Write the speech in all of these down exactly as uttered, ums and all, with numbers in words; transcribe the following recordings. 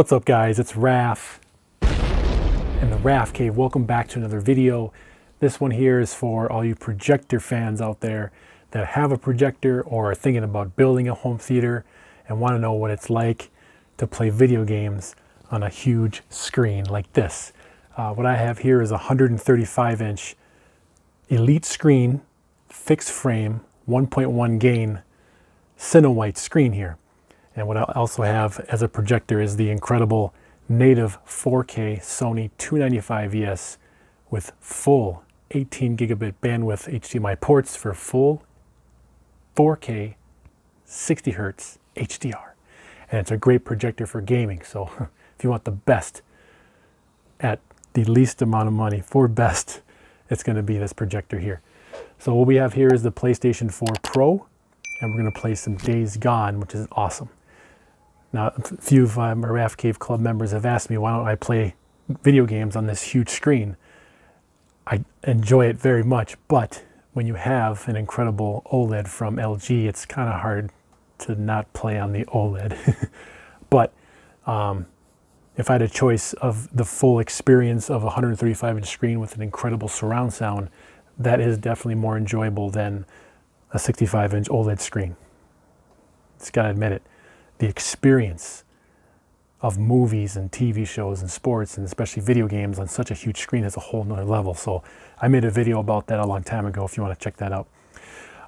What's up guys, it's RAF and the RAF Cave. Welcome back to another video. This one here is for all you projector fans out there that have a projector or are thinking about building a home theater and want to know what it's like to play video games on a huge screen like this. Uh, what I have here is a one hundred thirty-five inch Elite screen, fixed frame, one point one gain, Cinewite screen here. And what I also have as a projector is the incredible native four K Sony two ninety-five E S with full eighteen gigabit bandwidth H D M I ports for full four K sixty hertz H D R. And it's a great projector for gaming. So if you want the best at the least amount of money for best, it's going to be this projector here. So what we have here is the PlayStation four Pro, and we're going to play some Days Gone, which is awesome. Now, a few of my RAF Cave Club members have asked me, why don't I play video games on this huge screen? I enjoy it very much, but when you have an incredible OLED from L G, it's kind of hard to not play on the OLED. But um, if I had a choice of the full experience of a one hundred thirty-five inch screen with an incredible surround sound, that is definitely more enjoyable than a sixty-five inch OLED screen. Just gotta admit it. The experience of movies and T V shows and sports and especially video games on such a huge screen is a whole nother level. So I made a video about that a long time ago if you want to check that out.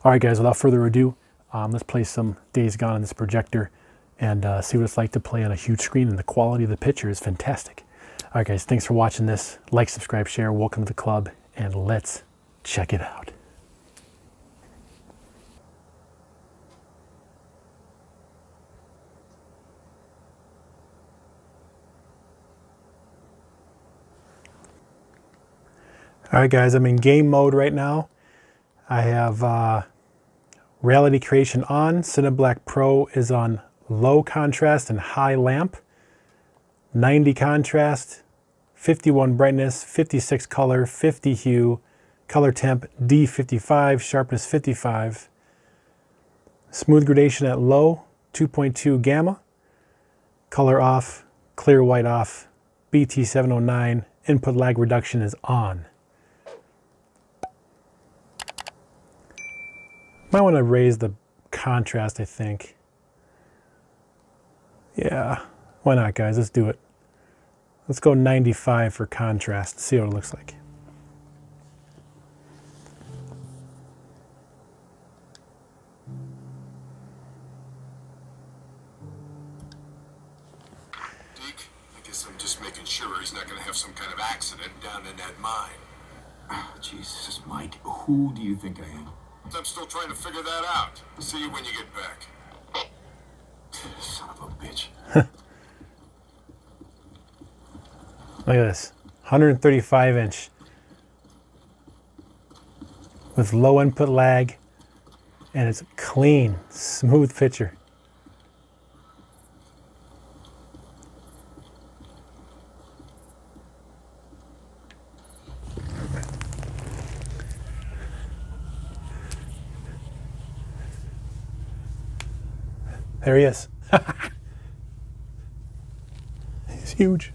All right guys, without further ado, um, let's play some Days Gone on this projector and uh, see what it's like to play on a huge screen, and the quality of the picture is fantastic. All right guys, thanks for watching this. Like, subscribe, share, welcome to the club, and let's check it out. All right guys, I'm in game mode right now. I have uh, reality creation on. CineBlack Pro is on low contrast and high lamp, ninety contrast, fifty-one brightness, fifty-six color, fifty hue, color temp D fifty-five, sharpness fifty-five, smooth gradation at low, two point two gamma, color off, clear white off, B T seven oh nine, input lag reduction is on. Might want to raise the contrast, I think. Yeah, why not guys, let's do it. Let's go ninety-five for contrast, see what it looks like. Deke, I guess I'm just making sure he's not going to have some kind of accident down in that mine. Oh, Jesus, Mike, who do you think I am? I'm still trying to figure that out. See you when you get back. Son of a bitch. Look at this. one hundred thirty-five inch. With low input lag. And it's a clean, smooth picture. There he is. He's huge.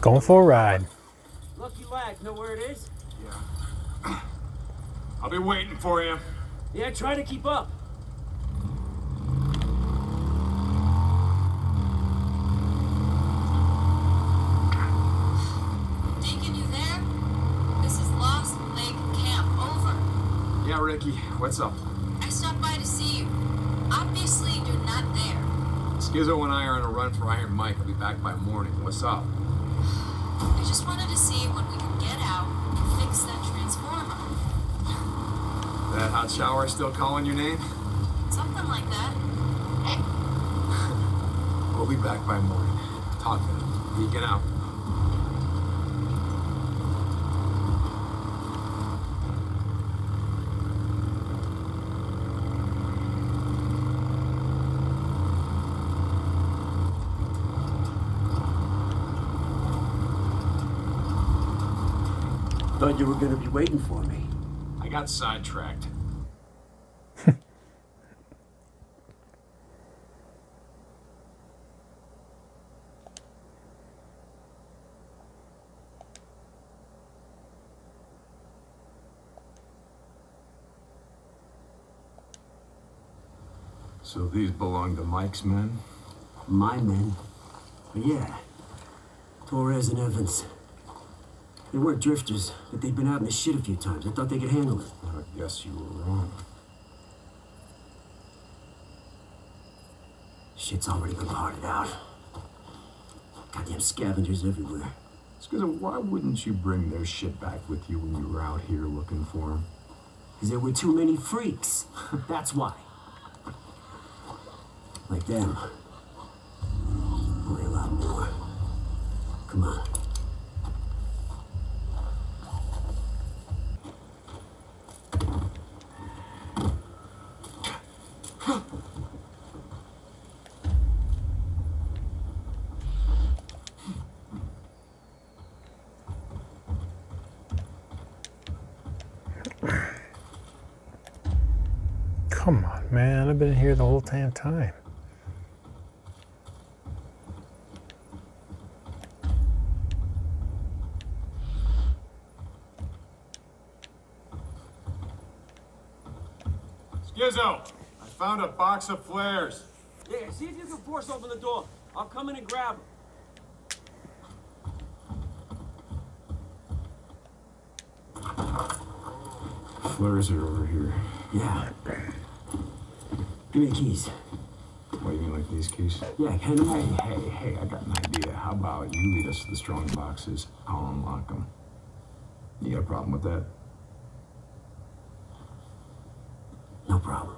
Going for a ride. Lucky lad, know where it is? Yeah. I'll be waiting for you. Yeah, try to keep up. out Ricky. What's up? I stopped by to see you. Obviously, you're not there. Schizo and I are on a run for Iron Mike. I'll be back by morning. What's up? I just wanted to see when we could get out and fix that transformer. That hot shower still calling your name? Something like that. We'll be back by morning. Talk to them. Get out. Thought you were going to be waiting for me. I got sidetracked. So these belong to Mike's men? My men? Yeah. Torres and Evans. They weren't drifters, but they'd been out in the shit a few times. I thought they could handle it. I guess you were wrong. Shit's already been parted out. Goddamn scavengers everywhere. Schizo, why wouldn't you bring their shit back with you when you were out here looking for them? Because there were too many freaks. That's why. Like them. Only a lot more. Come on. Come on, man. I've been here the whole damn time. Schizo, I found a box of flares. Yeah, see if you can force open the door. I'll come in and grab them. Flares are over here. Yeah. Give me the keys. What, you mean like these keys? Yeah, hand them over. Hey, hey, hey, I got an idea. How about you lead us to the strong boxes? I'll unlock them. You got a problem with that? No problem.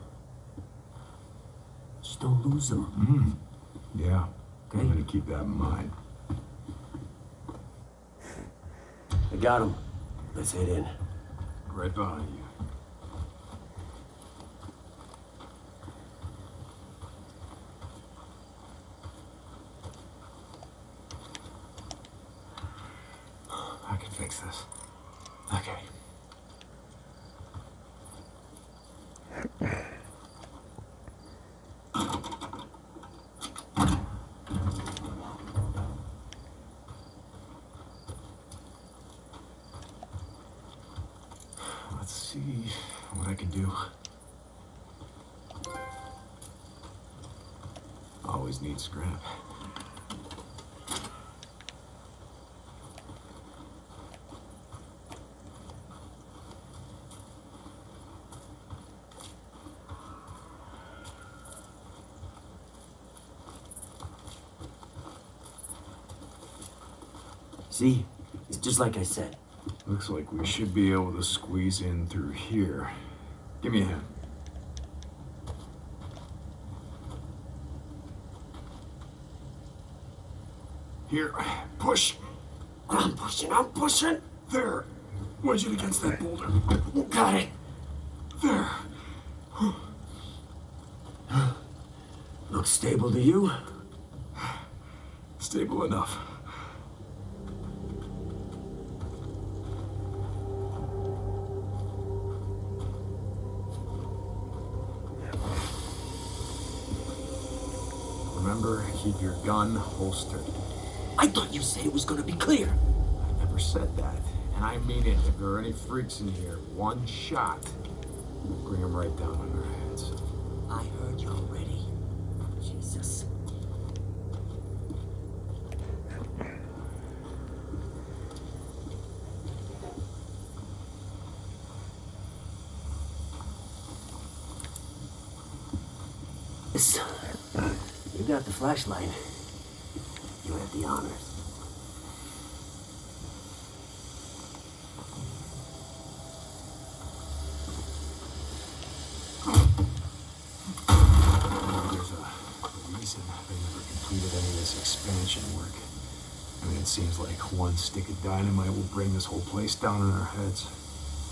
Just don't lose them. Mm. Yeah. Okay. I'm going to keep that in mind. I got him. Let's head in. Right behind you. I can fix this. Okay. Let's see what I can do. Always need scrap. See? It's just like I said. Looks like we should be able to squeeze in through here. Give me a hand. Here. Push. I'm pushing. I'm pushing. There. Wedge it against that boulder. Got it. There. Looks stable to you? Stable enough. Remember, keep your gun holstered. I thought you said it was going to be clear. I never said that, and I mean it. If there are any freaks in here, one shot, bring them right down on their heads. I heard you already. Jesus. So, you got the flashlight. You have the honors. Seems like one stick of dynamite will bring this whole place down on our heads.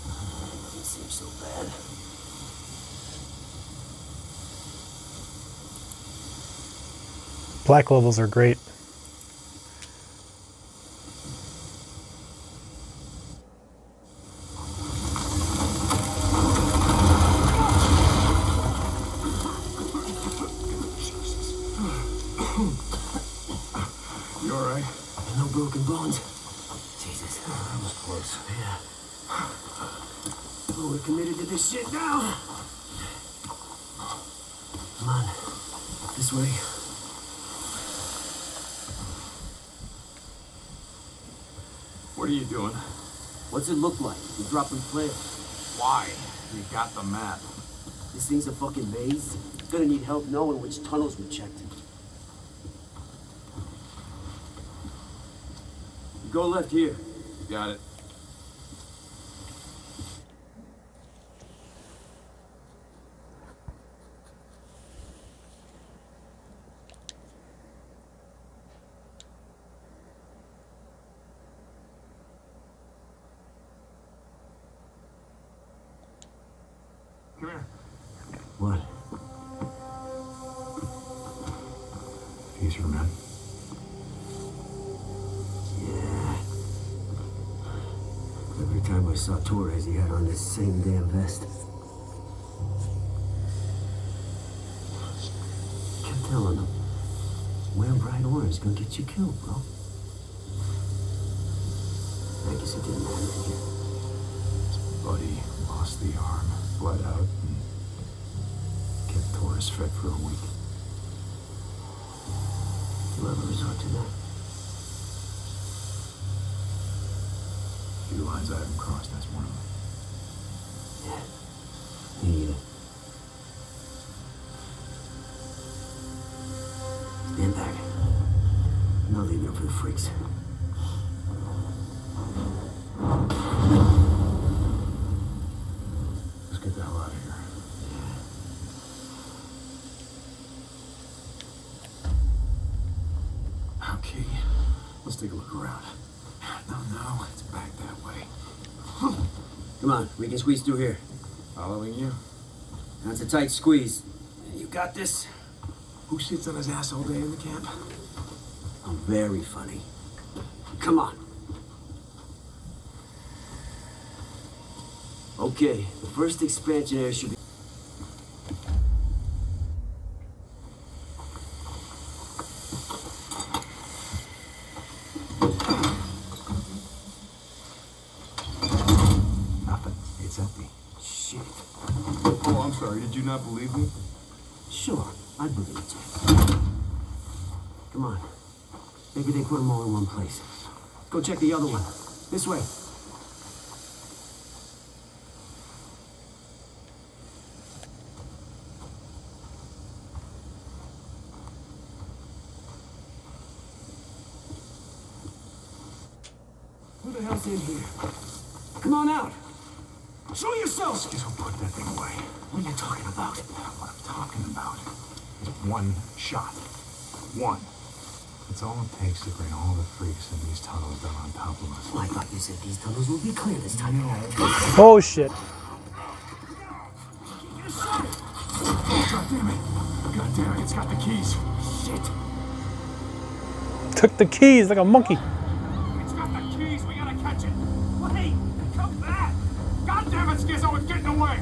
It doesn't seem so bad. Black levels are great. What's it look like? You're dropping flares. Why? You got the map. This thing's a fucking maze. It's gonna need help knowing which tunnels we checked. Go left here. You got it. Saw Torres, he had on this same damn vest. Kept telling him, wearing bright orange is gonna get you killed, bro. I guess it didn't matter here. His buddy lost the arm, bled out, and kept Torres fed for a week. You ever resort to that? Lines I haven't crossed, that's one of them. Yeah. Me either. Stand back. I'm not leaving it for the freaks. Let's get the hell out of here. Yeah. Okay. Let's take a look around. No, no, it's back that way. Come on, we can squeeze through here. Following you? That's a tight squeeze. You got this? Who sits on his ass all day in the camp? I'm very funny. Come on. Okay, the first expansion area should be... Believe me? Sure, I believe it. Come on. Maybe they put them all in one place. Go check the other one. This way. Who the hell's in here? Come on out! Show yourself! Just put that thing away. What are you talking about? What I'm talking about is one shot. One. It's all it takes to bring all the freaks in these tunnels down on top of us. Well, I thought you said these tunnels will be clear this time. No. Oh, shit. God damn it. God damn it. It's got the keys. Shit. Took the keys like a monkey. It's got the keys. We gotta catch it. Wait. Come back. God damn it, Schizo, it's getting away!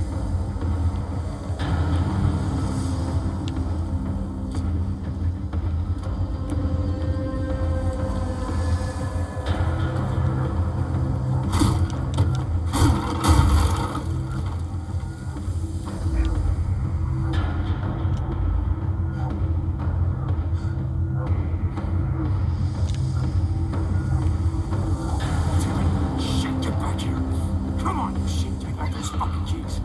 Shit, get back here! Come on, you shit, get back those fucking keys!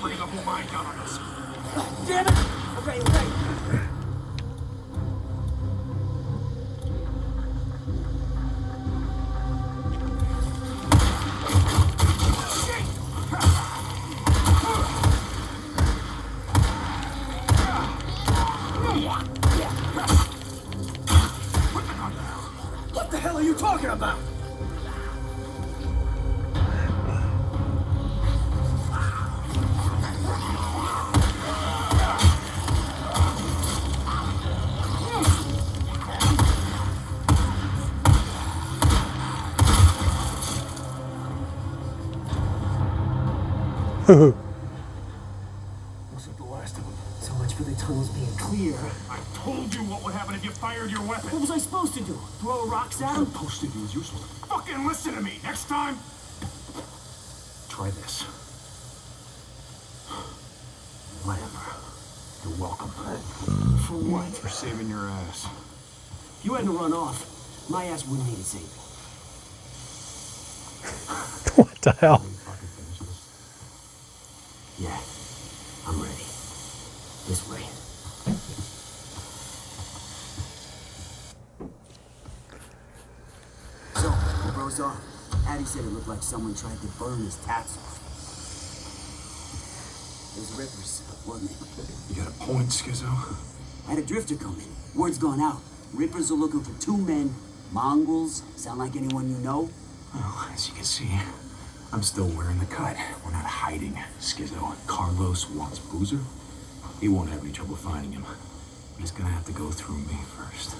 bringing the whole mine down on us. God damn it! Okay, okay. Wasn't the last of them. So much for the tunnels being clear. I told you what would happen if you fired your weapon. What was I supposed to do? Throw rocks at him? What I'm supposed to do is useless. Fucking listen to me. Next time. Try this. Whatever. You're welcome. For what? For saving your ass. If you hadn't run off, my ass wouldn't need saving. What the hell? Yeah, I'm ready. This way. So, the bro's off. Addie said it looked like someone tried to burn his tats off. It was Rippers, wasn't it? You got a point, Schizo? I had a drifter come in. Word's gone out. Rippers are looking for two men. Mongols. Sound like anyone you know? Well, as you can see, I'm still wearing the cut. We're not hiding, Schizo. Carlos wants Boozer. He won't have any trouble finding him. He's gonna have to go through me first.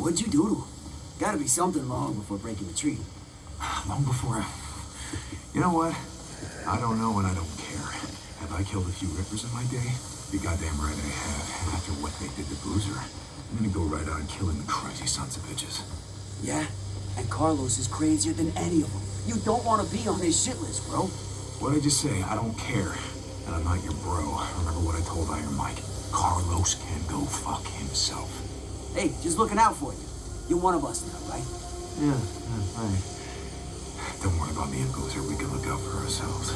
What'd you do to him? Gotta be something long before breaking the tree. Long before I... You know what? I don't know and I don't care. Have I killed a few Rippers in my day? You're goddamn right I have. And after what they did to Boozer, I'm gonna go right on killing the crazy sons of bitches. Yeah? And Carlos is crazier than any of them. You don't want to be on his shit list, bro. What'd I just say? I don't care. And I'm not your bro. Remember what I told Iron Mike. Carlos can go fuck himself. Hey, just looking out for you. You're one of us now, right? Yeah, yeah, right. Don't worry about me and Boozer. We can look out for ourselves.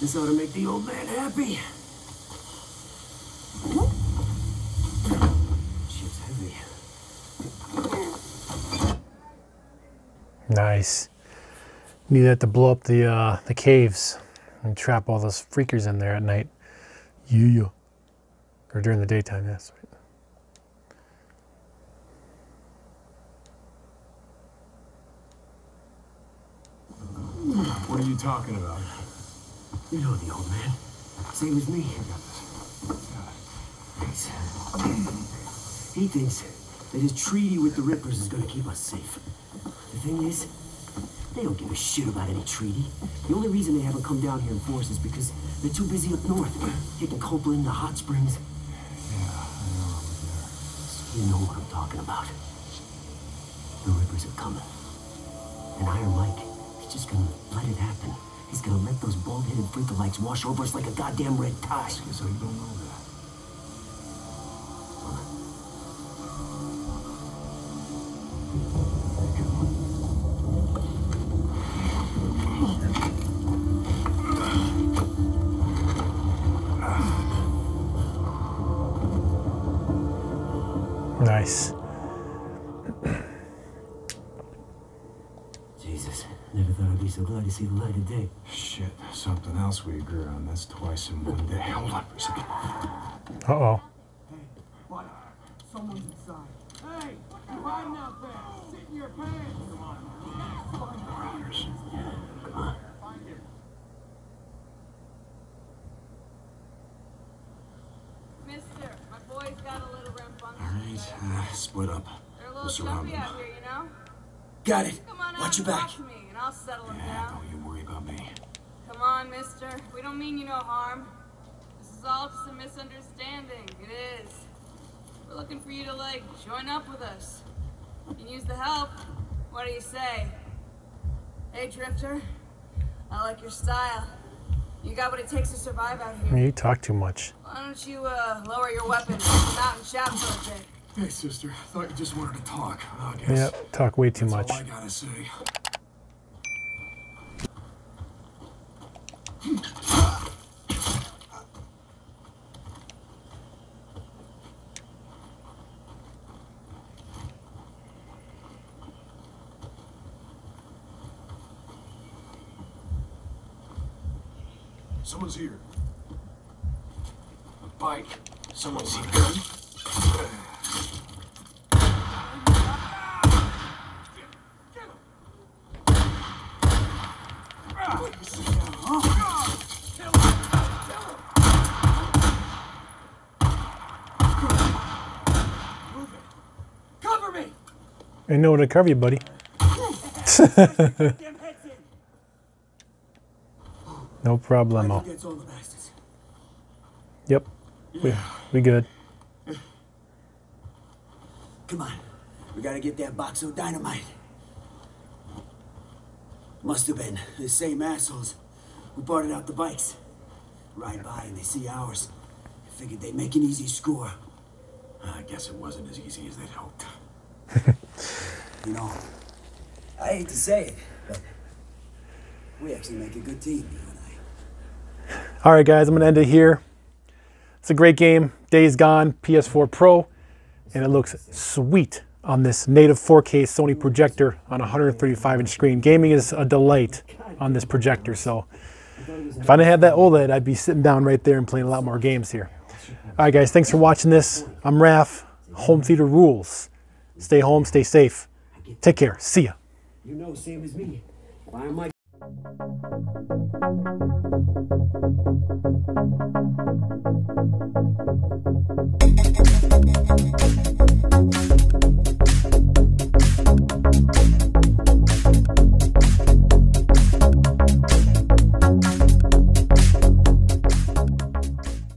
This ought to make the old man happy. Shit's heavy. Nice. Need that to blow up the uh, the caves and trap all those freakers in there at night. Yeah. Or during the daytime, yes. What are you talking about? You know the old man. Same as me. I got this. Thanks. He thinks that his treaty with the Rippers is going to keep us safe. The thing is, they don't give a shit about any treaty. The only reason they haven't come down here in force is because they're too busy up north, hitting Copeland, the hot springs. Yeah, I know I'm there. You know what I'm talking about. The Rippers are coming. And Iron Mike is just going to let it happen. He's gonna let those bald-headed freakalikes wash over us like a goddamn red tide. So you don't know that. Nice. So glad to see the light of day. Shit, something else we agree on. That's twice in one day. Hold on for a second. Uh-oh. Hey, what? Someone's inside. Hey, what you hiding out there? Sit in your pants. Come on. Yeah, come on. Find him. Mister, my boy's got a little rambunctious. All right, Uh, split up. We'll surround them. Here, you know? Got it. Come on out. Watch your back. Watch me, and I'll settle them yeah, down. Don't you worry about me. Come on, mister. We don't mean you no harm. This is all just a misunderstanding. It is. We're looking for you to, like, join up with us. You can use the help. What do you say? Hey, Drifter. I like your style. You got what it takes to survive out here. You talk too much. Why don't you uh, lower your weapons and come out and shout for a bit? Hey, sister. I thought you just wanted to talk. I guess. Yep, talk way too That's much. All I gotta say. Someone's here. A bike. Someone's here. Ain't nowhere to cover you, buddy. No problemo. Yep, we we good. Come on, we gotta get that box of dynamite. Must have been the same assholes who bartered out the bikes. Ride by and they see ours. They figured they'd make an easy score. I guess it wasn't as easy as they'd hoped. You know, I hate to say it, but we actually make a good team, you and I. All right, guys, I'm going to end it here. It's a great game. Days Gone, P S four Pro, and it looks sweet on this native four K Sony projector on a one thirty-five inch screen. Gaming is a delight on this projector, so if I didn't have that OLED, I'd be sitting down right there and playing a lot more games here. All right, guys, thanks for watching this. I'm Raf, Home Theater Rules. Stay home, stay safe. Take care. See ya. You know, same as me. Why am I...